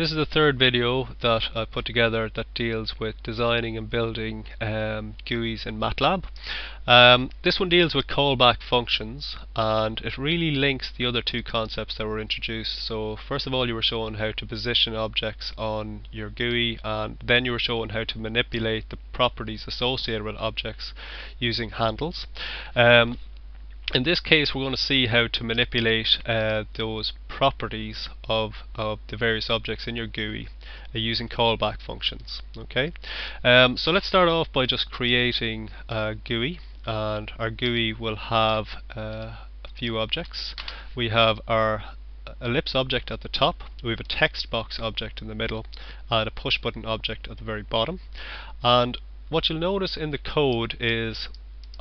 This is the third video that I put together that deals with designing and building GUIs in MATLAB. This one deals with callback functions, and it really links the other two concepts that were introduced. So first of all, you were shown how to position objects on your GUI, and then you were shown how to manipulate the properties associated with objects using handles. In this case, we're going to see how to manipulate those properties of the various objects in your GUI using callback functions. Okay, so let's start off by just creating a GUI, and our GUI will have a few objects. We have our ellipse object at the top, we have a text box object in the middle, and a push button object at the very bottom. And what you'll notice in the code is,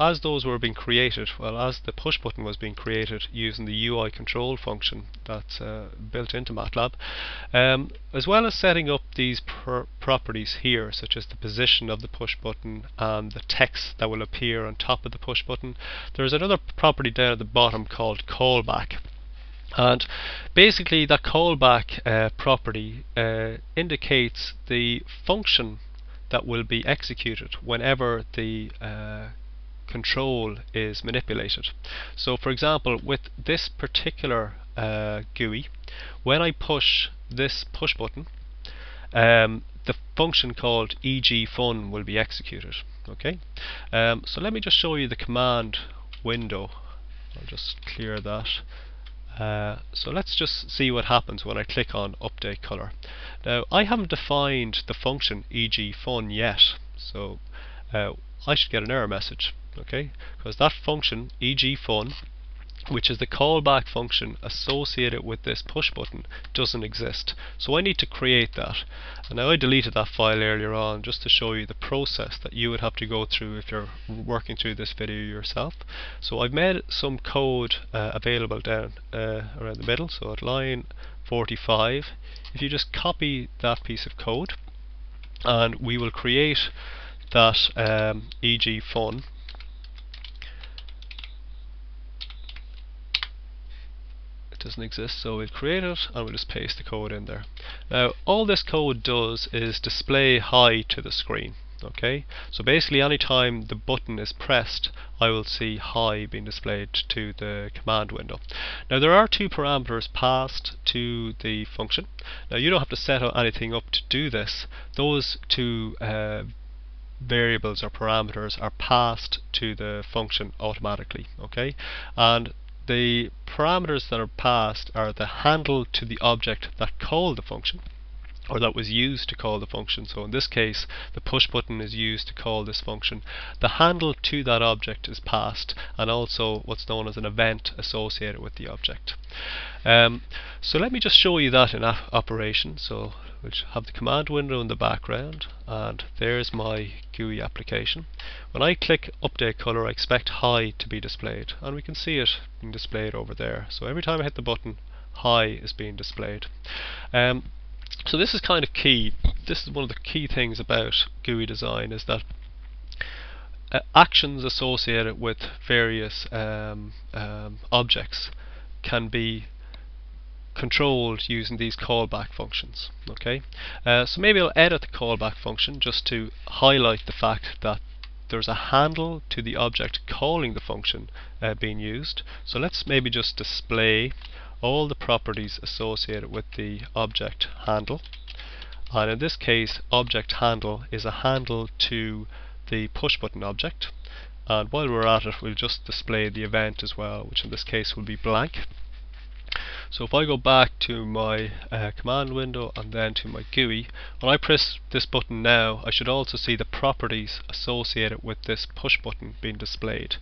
as those were being created, well, as the push button was being created using the UIControl function that's built into MATLAB, as well as setting up these properties here, such as the position of the push button and the text that will appear on top of the push button, there's another property down at the bottom called callback. And basically that callback property indicates the function that will be executed whenever the control is manipulated. So for example, with this particular GUI, when I push this push button, the function called eg_fun will be executed. Okay, so let me just show you the command window. I'll just clear that. So let's just see what happens when I click on update color. Now I haven't defined the function eg_fun yet, so I should get an error message. Okay, because that function eg_fun, which is the callback function associated with this push button, doesn't exist. So I need to create that. And now I deleted that file earlier on just to show you the process that you would have to go through if you're working through this video yourself. So I've made some code available down around the middle. So at line 45, if you just copy that piece of code, and we will create that eg_fun doesn't exist, so we'll create it and we'll just paste the code in there. Now all this code does is display high to the screen. Okay, so basically anytime the button is pressed, I will see high being displayed to the command window. Now there are two parameters passed to the function. Now you don't have to set anything up to do this. Those two variables or parameters are passed to the function automatically. Okay, and the parameters that are passed are the handle to the object that called the function, or that was used to call the function. So in this case, the push button is used to call this function. The handle to that object is passed, and also what's known as an event associated with the object. So let me just show you that in operation. So we'll have the command window in the background, and there's my GUI application. When I click update color, I expect high to be displayed, and we can see it being displayed over there. So every time I hit the button, high is being displayed. So this is kind of key. This is one of the key things about GUI design, is that actions associated with various objects can be controlled using these callback functions. Okay, so maybe I'll edit the callback function just to highlight the fact that there's a handle to the object calling the function being used. So let's maybe just display all the properties associated with the object handle, and in this case object handle is a handle to the push button object. And while we're at it, we'll just display the event as well, which in this case will be blank. So if I go back to my command window and then to my GUI, when I press this button now, I should also see the properties associated with this push button being displayed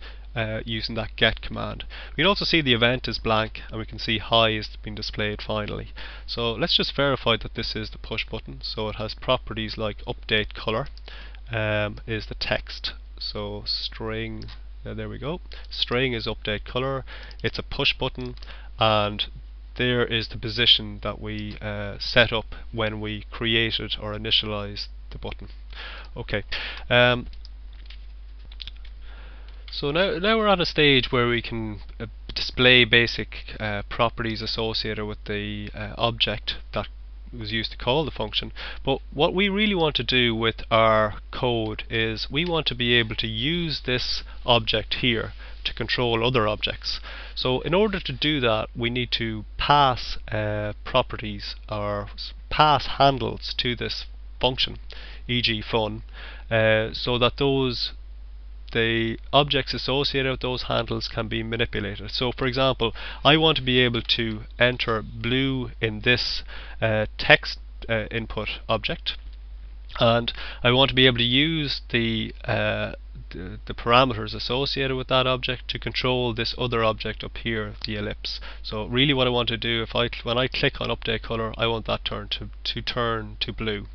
using that get command. We can also see the event is blank, and we can see high is being displayed finally. So let's just verify that this is the push button. So it has properties like update color is the text. So string, there we go. String is update color. It's a push button, and there is the position that we set up when we created or initialized the button. Okay, so now we're at a stage where we can display basic properties associated with the object that was used to call the function. But what we really want to do with our code is we want to be able to use this object here to control other objects. So in order to do that, we need to pass properties or pass handles to this function, e.g. fun, so that those the objects associated with those handles can be manipulated. So for example, I want to be able to enter blue in this text input object, and I want to be able to use the parameters associated with that object to control this other object up here, the ellipse. So really what I want to do, if when I click on update color, I want that turn to blue.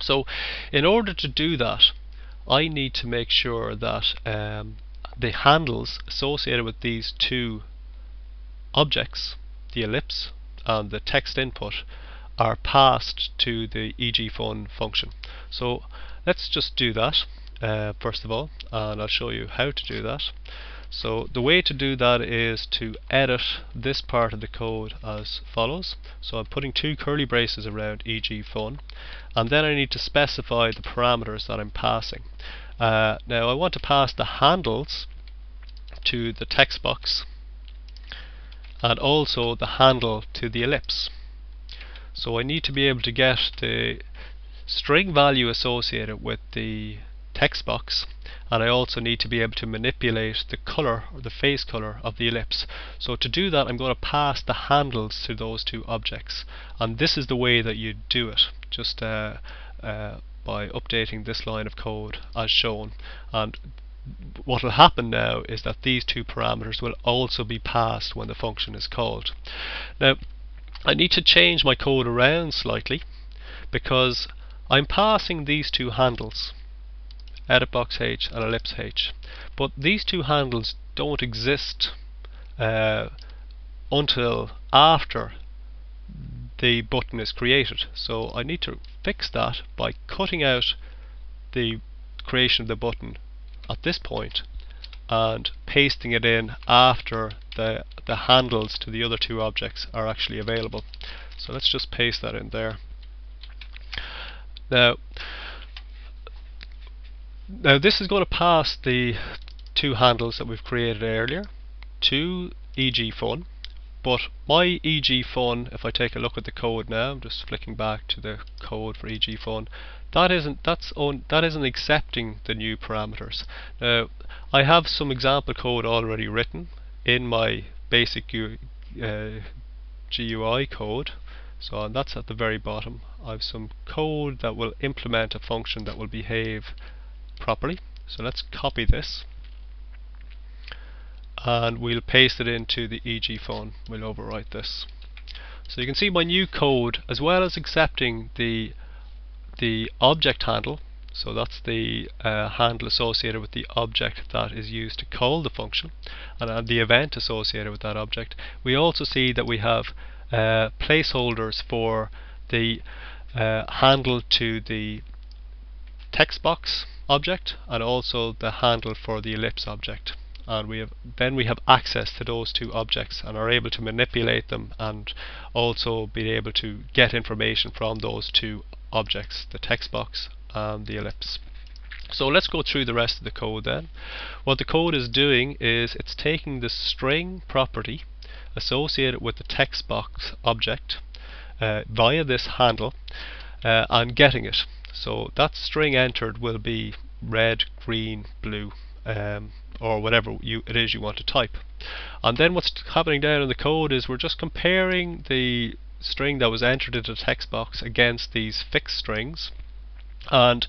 So in order to do that, I need to make sure that the handles associated with these two objects, the ellipse and the text input, are passed to the eg_fun function. So let's just do that first of all, and I'll show you how to do that. So the way to do that is to edit this part of the code as follows. So I'm putting two curly braces around eg_fun, and then I need to specify the parameters that I'm passing. Now I want to pass the handles to the text box and also the handle to the ellipse. So I need to be able to get the string value associated with the text box, and I also need to be able to manipulate the color or the face color of the ellipse. So to do that, I'm going to pass the handles to those two objects, and this is the way that you do it, just by updating this line of code as shown. And what will happen now is that these two parameters will also be passed when the function is called. Now I need to change my code around slightly, because I'm passing these two handles, edit box H and ellipse H, but these two handles don't exist until after the button is created. So I need to fix that by cutting out the creation of the button at this point and pasting it in after the handles to the other two objects are actually available. So let's just paste that in there. Now this is going to pass the two handles that we've created earlier to eg_fun, but my eg_fun, if I take a look at the code now, I'm just flicking back to the code for eg_fun, that isn't accepting the new parameters. Now I have some example code already written in my basic GUI code. So and that's at the very bottom. I have some code that will implement a function that will behave properly. So let's copy this and we'll paste it into the eg_fun. We'll overwrite this. So you can see my new code, as well as accepting the object handle, so that's the handle associated with the object that is used to call the function, and the event associated with that object, we also see that we have placeholders for the handle to the text box object and also the handle for the ellipse object, and we have access to those two objects and are able to manipulate them and also be able to get information from those two objects, the text box and the ellipse. So let's go through the rest of the code then. What the code is doing is it's taking the string property associated with the text box object via this handle and getting it. So that string entered will be red, green, blue, or whatever it is you want to type. And then what's happening down in the code is we're just comparing the string that was entered into the text box against these fixed strings, and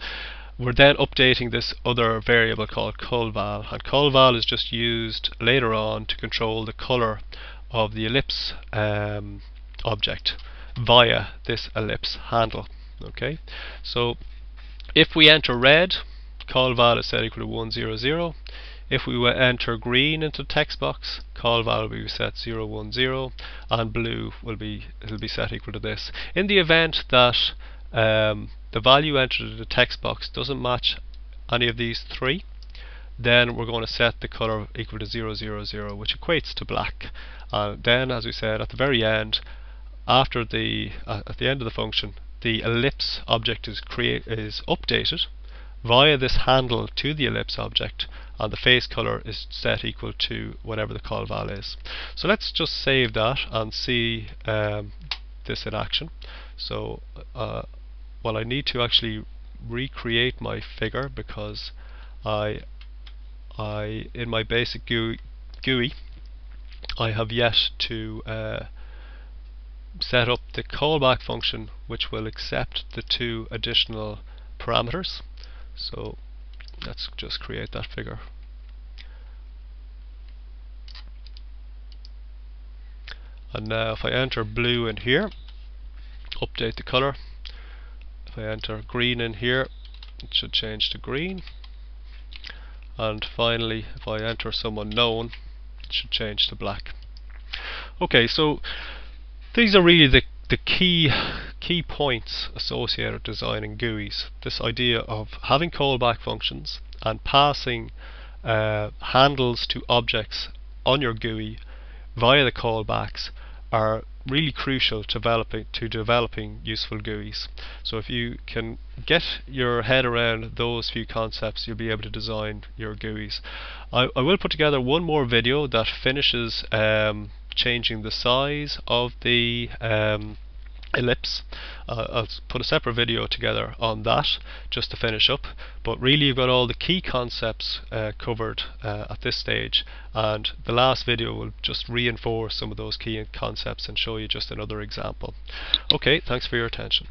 we're then updating this other variable called colval, and colval is just used later on to control the color of the ellipse object via this ellipse handle. Okay, so if we enter red, colval is set equal to 100. If we enter green into text box, colval will be set 010, and blue will be set equal to this. In the event that the value entered in the text box doesn't match any of these three, then we're going to set the color equal to 000, which equates to black. Then, as we said at the very end, after the at the end of the function, the ellipse object is updated via this handle to the ellipse object, and the face color is set equal to whatever the col val is. So let's just save that and see this in action. So well, I need to actually recreate my figure, because I in my basic GUI I have yet to set up the callback function, which will accept the two additional parameters. So let's just create that figure. And now if I enter blue in here, update the color. If I enter green in here, it should change to green. And finally, if I enter some unknown, it should change to black. Okay, so these are really the key points associated with designing GUIs. This idea of having callback functions and passing handles to objects on your GUI via the callbacks are really crucial to developing useful GUIs. So if you can get your head around those few concepts, you'll be able to design your GUIs. I will put together one more video that finishes changing the size of the ellipse. I'll put a separate video together on that just to finish up, but really you've got all the key concepts covered at this stage, and the last video will just reinforce some of those key concepts and show you just another example. Okay, thanks for your attention.